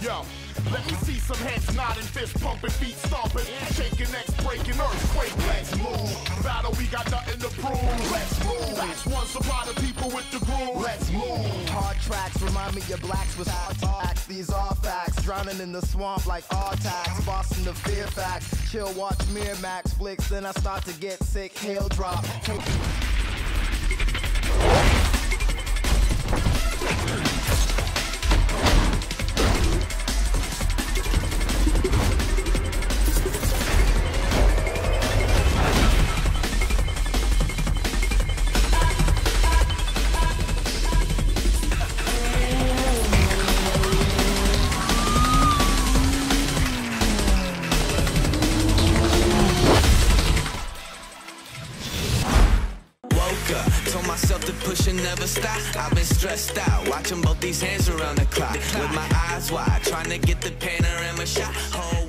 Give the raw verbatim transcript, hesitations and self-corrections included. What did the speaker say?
Yo, let me see some heads nodding, fists pumping, feet stomping, shaking, necks breaking, earthquake. Let's move. Battle, we got nothing to prove. Let's move. That's one supply to people with the groove. Let's move. Hard tracks remind me of blacks with hard acts. These are facts. Drowning in the swamp like all tax. Boston the fear facts. Chill, watch Miramax flicks. Then I start to get sick. Hail drop. Take never stop. I've been stressed out, watching both these hands around the clock with my eyes wide, trying to get the panorama shot.